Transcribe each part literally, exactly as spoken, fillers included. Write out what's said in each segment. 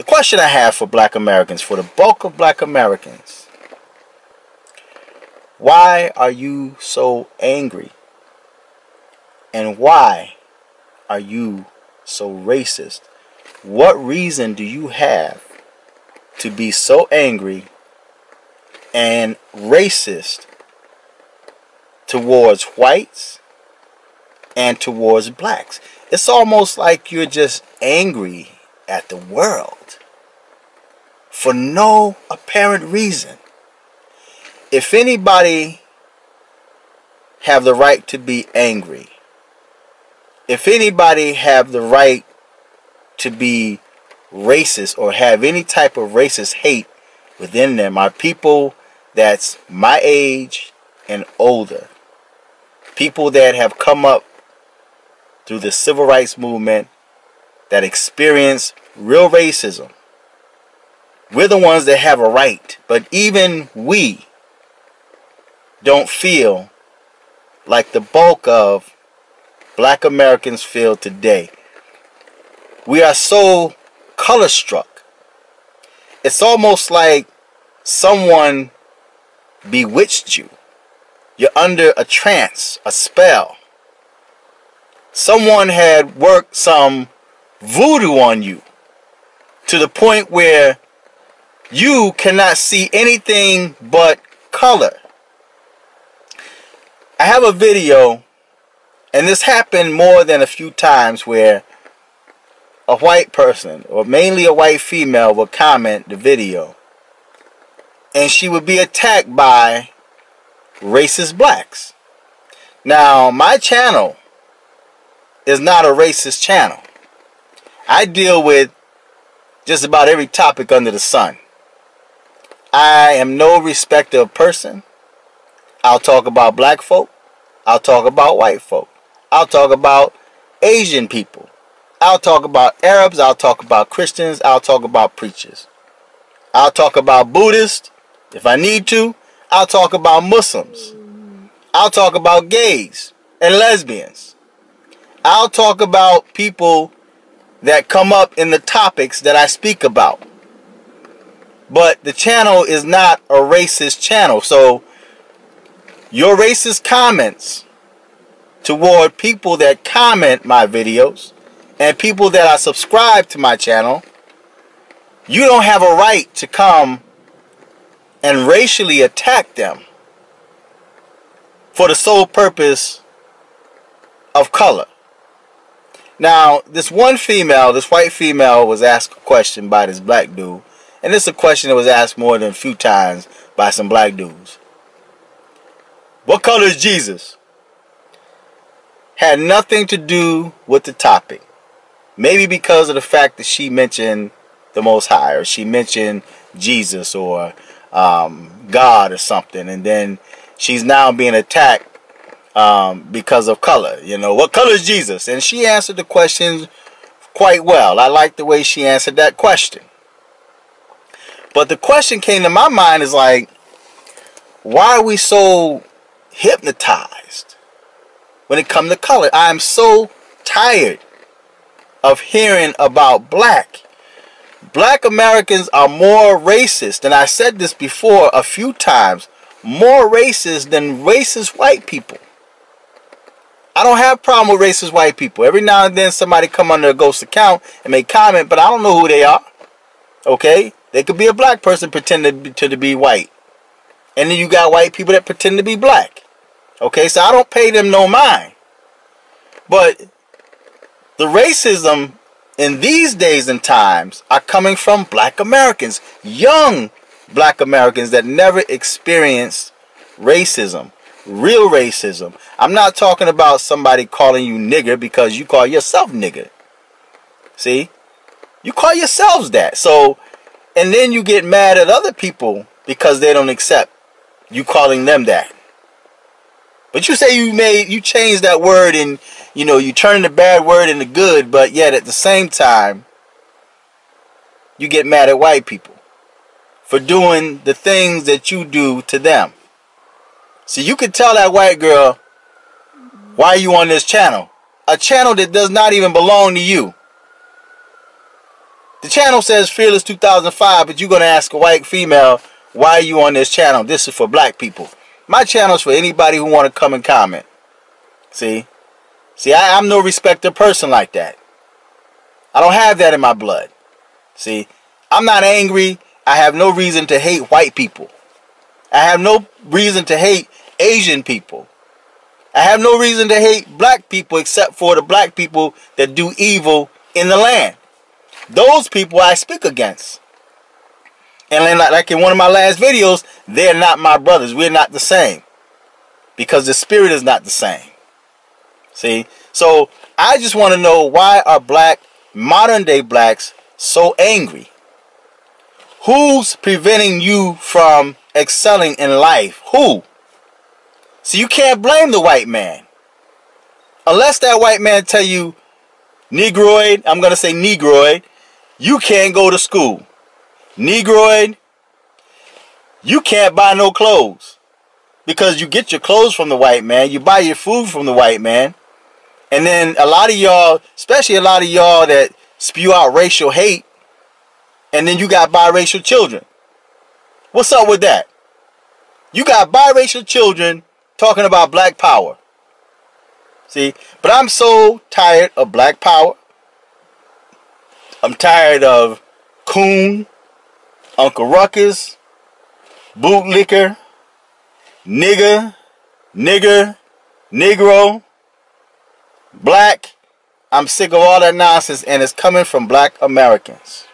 The question I have for black Americans, for the bulk of black Americans, why are you so angry? And why are you so racist? What reason do you have to be so angry and racist towards whites and towards blacks? It's almost like you're just angry at the world for no apparent reason. If anybody have the right to be angry, if anybody have the right to be racist or have any type of racist hate within them, are people that's my age and older, people that have come up through the civil rights movement that experience real racism. We're the ones that have a right, but even we don't feel like the bulk of black Americans feel today. We are so color struck. It's almost like someone bewitched you. You're under a trance, a spell. Someone had worked some voodoo on you to the point where you cannot see anything but color. I have a video, and this happened more than a few times, where a white person, or mainly a white female, would comment the video, and she would be attacked by racist blacks. Now, my channel is not a racist channel. I deal with just about every topic under the sun. I am no respecter of person. I'll talk about black folk. I'll talk about white folk. I'll talk about Asian people. I'll talk about Arabs. I'll talk about Christians. I'll talk about preachers. I'll talk about Buddhists if I need to. I'll talk about Muslims. I'll talk about gays and lesbians. I'll talk about people that come up in the topics that I speak about. But the channel is not a racist channel. So your racist comments toward people that comment my videos and people that are subscribed to my channel, you don't have a right to come and racially attack them for the sole purpose of color. Now, this one female, this white female, was asked a question by this black dude. And this is a question that was asked more than a few times by some black dudes. What color is Jesus? Had nothing to do with the topic. Maybe because of the fact that she mentioned the Most High, or she mentioned Jesus, or um, God or something. And then she's now being attacked Um, because of color. You know, what color is Jesus? And she answered the question quite well. I like the way she answered that question. But the question came to my mind is like, why are we so hypnotized when it comes to color? I'm so tired of hearing about black. Black Americans are more racist, and I said this before a few times, more racist than racist white people. I don't have a problem with racist white people. Every now and then somebody come under a ghost account and make comment, but I don't know who they are. Okay? They could be a black person pretending to, to, to be white. And then you got white people that pretend to be black. Okay? So I don't pay them no mind. But the racism in these days and times are coming from black Americans. Young black Americans that never experienced racism. Real racism. I'm not talking about somebody calling you nigger because you call yourself nigger. See? You call yourselves that. So, and then you get mad at other people because they don't accept you calling them that. But you say you made, you changed that word, and, you know, you turn the bad word into good, but yet at the same time, you get mad at white people for doing the things that you do to them. So you could tell that white girl, why are you on this channel? A channel that does not even belong to you. The channel says Fearless two thousand five, but you're going to ask a white female, why are you on this channel? This is for black people. My channel is for anybody who want to come and comment. See? See, I, I'm no respected person like that. I don't have that in my blood. See? I'm not angry. I have no reason to hate white people. I have no reason to hate Asian people. I have no reason to hate black people except for the black people that do evil in the land. Those people I speak against. And then, like in one of my last videos, they're not my brothers. We're not the same. Because the spirit is not the same. See? So, I just want to know, why are black, modern day blacks so angry? Who's preventing you from excelling in life? Who? So you can't blame the white man. Unless that white man tell you, Negroid, I'm going to say Negroid, you can't go to school. Negroid, you can't buy no clothes. Because you get your clothes from the white man, you buy your food from the white man. And then a lot of y'all, especially a lot of y'all that spew out racial hate, and then you got biracial children. What's up with that? You got biracial children talking about black power. See? But I'm so tired of black power. I'm tired of Coon, Uncle Ruckus, Bootlicker, Nigger, Nigger, Negro, Black. I'm sick of all that nonsense, and it's coming from black Americans.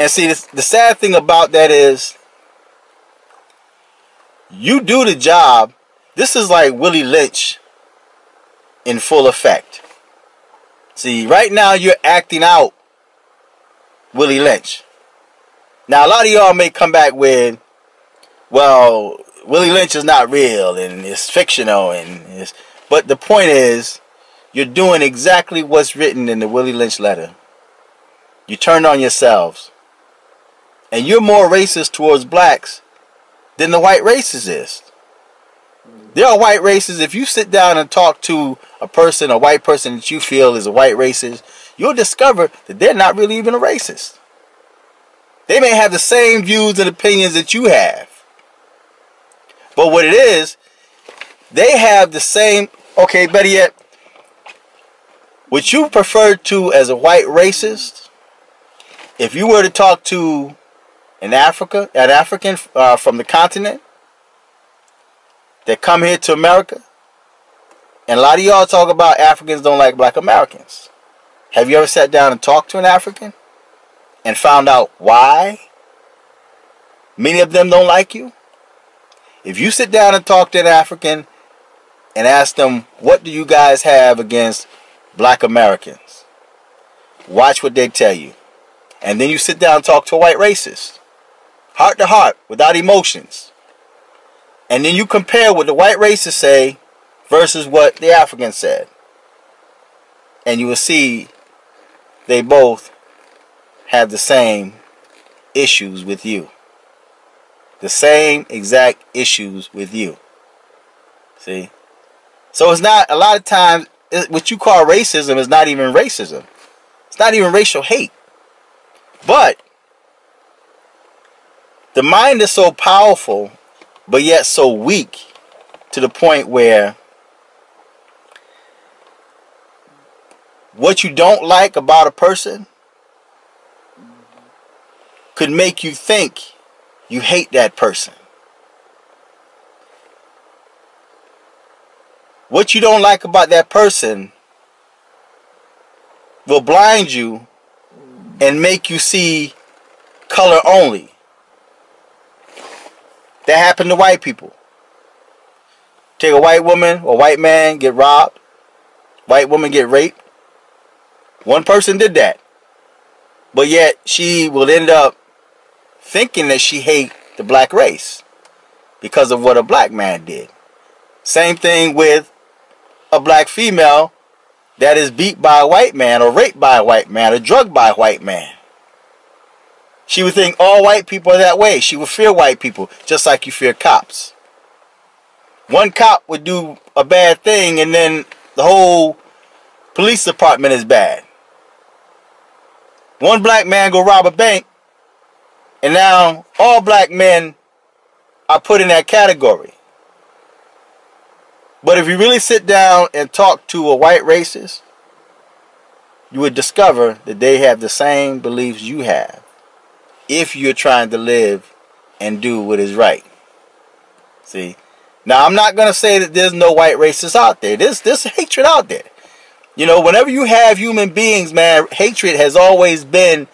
And see, the sad thing about that is, you do the job. This is like Willie Lynch in full effect. See, right now you're acting out Willie Lynch. Now, a lot of y'all may come back with, well, Willie Lynch is not real and it's fictional. And it's, but the point is, you're doing exactly what's written in the Willie Lynch letter. You turned on yourselves. And you're more racist towards blacks than the white races is. There are white races. If you sit down and talk to a person, a white person that you feel is a white racist, you'll discover that they're not really even a racist. They may have the same views and opinions that you have. But what it is, they have the same, okay, better yet, what you prefer to as a white racist, if you were to talk to in Africa, an African uh, from the continent that come here to America, and a lot of y'all talk about Africans don't like black Americans. Have you ever sat down and talked to an African and found out why many of them don't like you? If you sit down and talk to an African and ask them, what do you guys have against black Americans? Watch what they tell you. And then you sit down and talk to a white racist, heart to heart, without emotions. And then you compare what the white racists say versus what the Africans said. And you will see they both have the same issues with you. The same exact issues with you. See? So it's not, a lot of times, it, what you call racism is not even racism. It's not even racial hate. But the mind is so powerful, but yet so weak, to the point where what you don't like about a person could make you think you hate that person. What you don't like about that person will blind you and make you see color only. That happened to white people. Take a white woman or white man, get robbed. White woman get raped. One person did that. But yet she will end up thinking that she hates the black race because of what a black man did. Same thing with a black female that is beat by a white man, or raped by a white man, or drugged by a white man. She would think all white people are that way. She would fear white people, just like you fear cops. One cop would do a bad thing, and then the whole police department is bad. One black man go rob a bank, and now all black men are put in that category. But if you really sit down and talk to a white racist, you would discover that they have the same beliefs you have, if you're trying to live and do what is right. See? Now, I'm not going to say that there's no white racists out there. There's, there's hatred out there. You know, whenever you have human beings, man, hatred has always been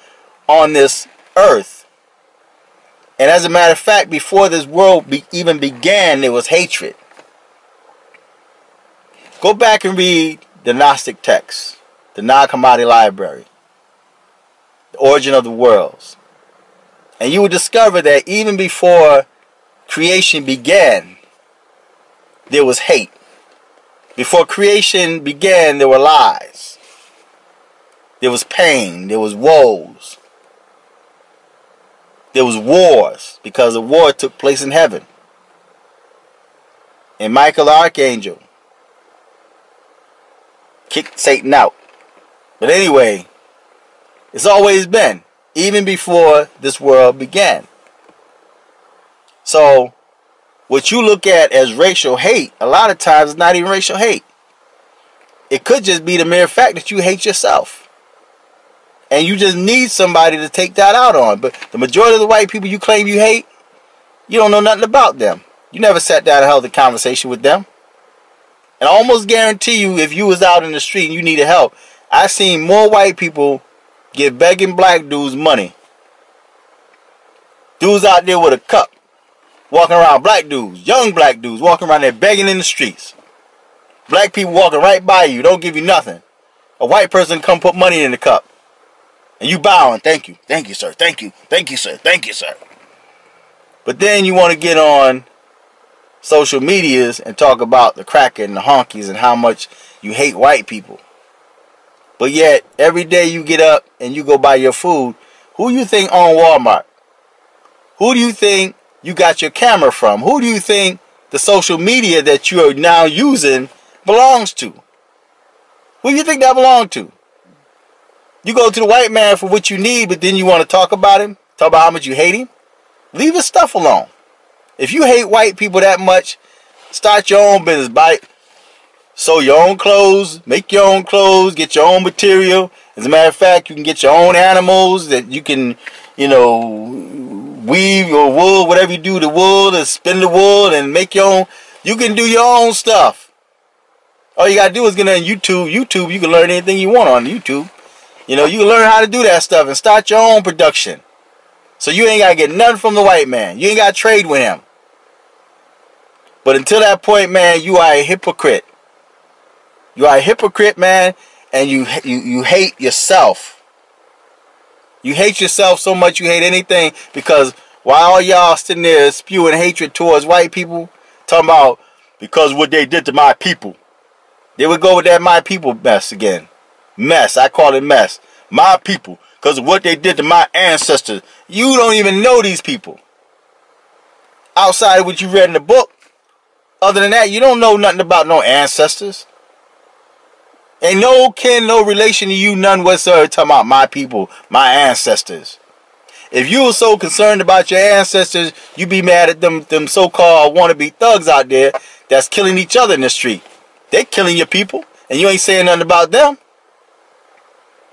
on this earth. And as a matter of fact, before this world be, even began, there was hatred. Go back and read the Gnostic texts, the Nag Hammadi Library, The Origin of the Worlds. And you will discover that even before creation began, there was hate. Before creation began, there were lies. There was pain. There was woes. There was wars, because a war took place in heaven. And Michael the Archangel kicked Satan out. But anyway, it's always been, even before this world began. So what you look at as racial hate, a lot of times it's not even racial hate. It could just be the mere fact that you hate yourself, and you just need somebody to take that out on. But the majority of the white people you claim you hate, you don't know nothing about them. You never sat down and held a conversation with them. And I almost guarantee you, if you was out in the street and you needed help, I've seen more white people give begging black dudes money. Dudes out there with a cup, walking around, black dudes, young black dudes walking around there begging in the streets. Black people walking right by you, don't give you nothing. A white person come put money in the cup, and you bowing, thank you, thank you sir, thank you, thank you sir, thank you sir. But then you want to get on social medias and talk about the cracker and the honkies and how much you hate white people. But yet, every day you get up and you go buy your food, who do you think own Walmart? Who do you think you got your camera from? Who do you think the social media that you are now using belongs to? Who do you think that belongs to? You go to the white man for what you need, but then you want to talk about him? Talk about how much you hate him? Leave his stuff alone. If you hate white people that much, start your own business. Buy it. Sew your own clothes, make your own clothes, get your own material. As a matter of fact, you can get your own animals that you can, you know, weave or wool, whatever you do, the wool, and spin the wool, and make your own. You can do your own stuff. All you gotta do is get on YouTube. YouTube, you can learn anything you want on YouTube. You know, you can learn how to do that stuff and start your own production. So you ain't gotta get nothing from the white man. You ain't gotta trade with him. But until that point, man, you are a hypocrite. You are a hypocrite, man, and you, you you hate yourself. You hate yourself so much you hate anything, because while y'all sitting there spewing hatred towards white people, talking about because what they did to my people, they would go with that my people mess again. Mess, I call it mess. My people, because of what they did to my ancestors. You don't even know these people. Outside of what you read in the book, other than that, you don't know nothing about no ancestors. Ain't no kin, no relation to you, none whatsoever, talking about my people, my ancestors. If you were so concerned about your ancestors, you'd be mad at them, them so-called wannabe thugs out there that's killing each other in the street. They're killing your people, and you ain't saying nothing about them.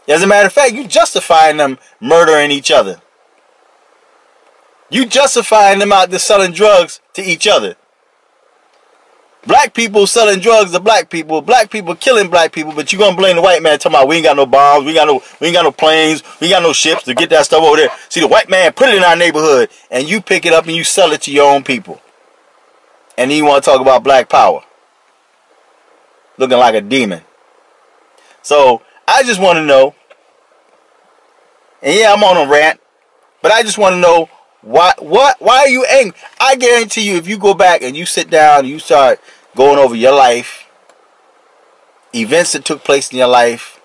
As a matter of fact, you justifying them murdering each other. You justifying them out there selling drugs to each other. Black people selling drugs to black people. Black people killing black people. But you're going to blame the white man talking about we ain't got no bombs. We, got no, we ain't got no planes. We ain't got no ships to get that stuff over there. See, the white man put it in our neighborhood. And you pick it up and you sell it to your own people. And then you want to talk about black power. Looking like a demon. So, I just want to know. And yeah, I'm on a rant. But I just want to know. Why, what, why are you angry? I guarantee you, if you go back and you sit down and you start going over your life, events that took place in your life,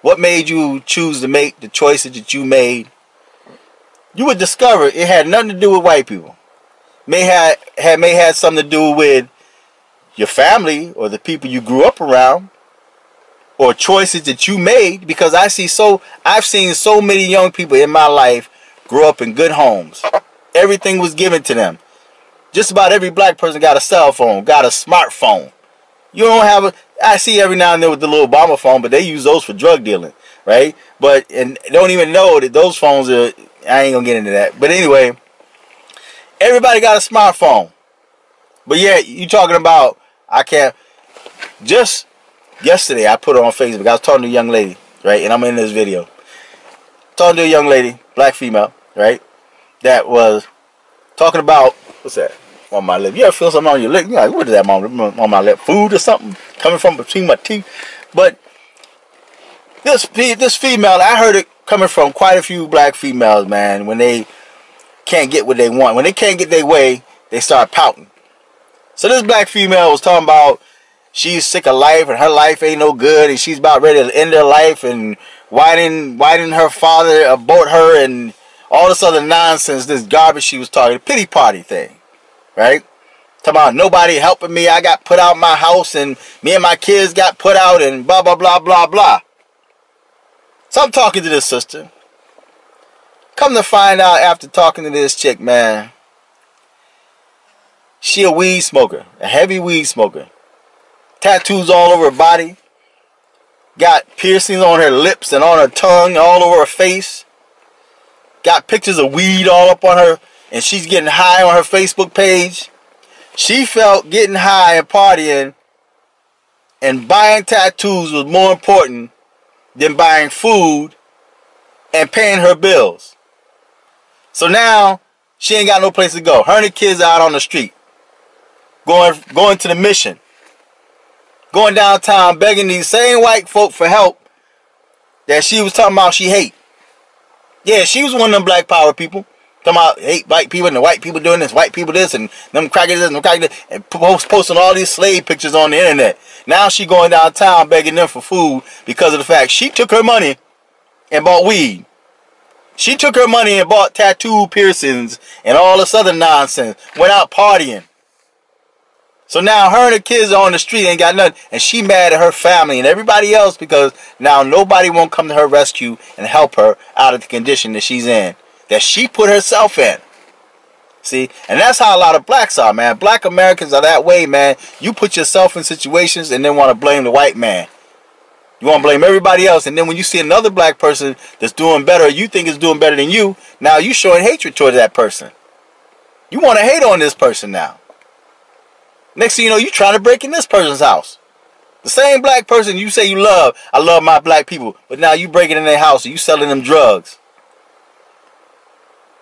what made you choose to make the choices that you made, you would discover it had nothing to do with white people. May have, had, may have something to do with your family or the people you grew up around. or choices that you made, because I see so I've seen so many young people in my life grow up in good homes. Everything was given to them. Just about every black person got a cell phone, got a smartphone. You don't have a I see every now and then with the little Obama phone, but they use those for drug dealing, right? But and don't even know that those phones are I ain't gonna get into that. But anyway, everybody got a smartphone. But yeah, you talking about I can't just yesterday I put it on Facebook. I was talking to a young lady, right? And I'm in this video. Talking to a young lady, black female, right? That was talking about what's that? On my lip. You ever feel something on your lip? You're like, what is that on my lip? Food or something coming from between my teeth? But this this female, I heard it coming from quite a few black females, man. When they can't get what they want, when they can't get their way, they start pouting. So this black female was talking about she's sick of life and her life ain't no good and she's about ready to end her life and why didn't why didn't her father abort her and all this other nonsense, this garbage she was talking, the pity party thing. Right? Talking about nobody helping me. I got put out my house and me and my kids got put out and blah, blah, blah, blah, blah. So I'm talking to this sister. Come to find out after talking to this chick, man, she a weed smoker. A heavy weed smoker. Tattoos all over her body. Got piercings on her lips and on her tongue, all over her face. Got pictures of weed all up on her. And she's getting high on her Facebook page. She felt getting high and partying and buying tattoos was more important than buying food and paying her bills. So now she ain't got no place to go. Her and the kids are out on the street. Going, going to the mission. Going downtown begging these same white folk for help that she was talking about she hate. Yeah, she was one of them black power people. Talking about hate white people and the white people doing this, white people this, and them crackers this, and them crackers this, and post, posting all these slave pictures on the internet. Now she going downtown begging them for food because of the fact she took her money and bought weed. She took her money and bought tattoo piercings and all this other nonsense. Went out partying. So now her and her kids are on the street, ain't got nothing, and she mad at her family and everybody else because now nobody won't come to her rescue and help her out of the condition that she's in. That she put herself in. See? And that's how a lot of blacks are, man. Black Americans are that way, man. You put yourself in situations and then want to blame the white man. You want to blame everybody else. And then when you see another black person that's doing better, you think is doing better than you, now you're showing hatred towards that person. You want to hate on this person now. Next thing you know, you're trying to break in this person's house. The same black person you say you love. I love my black people. But now you breaking in their house and you selling them drugs.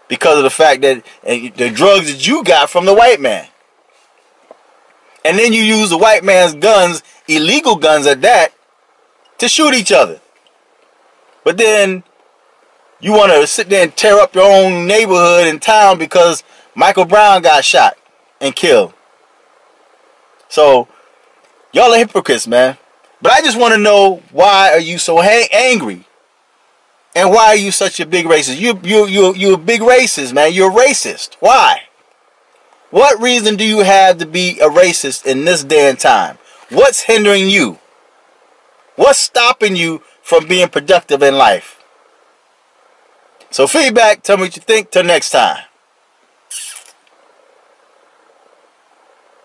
Because of the fact that and the drugs that you got from the white man. And then you use the white man's guns, illegal guns at that, to shoot each other. But then you want to sit there and tear up your own neighborhood and town because Michael Brown got shot and killed. So, y'all are hypocrites, man. But I just want to know, why are you so angry? And why are you such a big racist? You, you, you, you're a big racist, man. You're a racist. Why? What reason do you have to be a racist in this day and time? What's hindering you? What's stopping you from being productive in life? So feedback, tell me what you think. Till next time.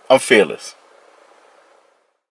I'm fearless.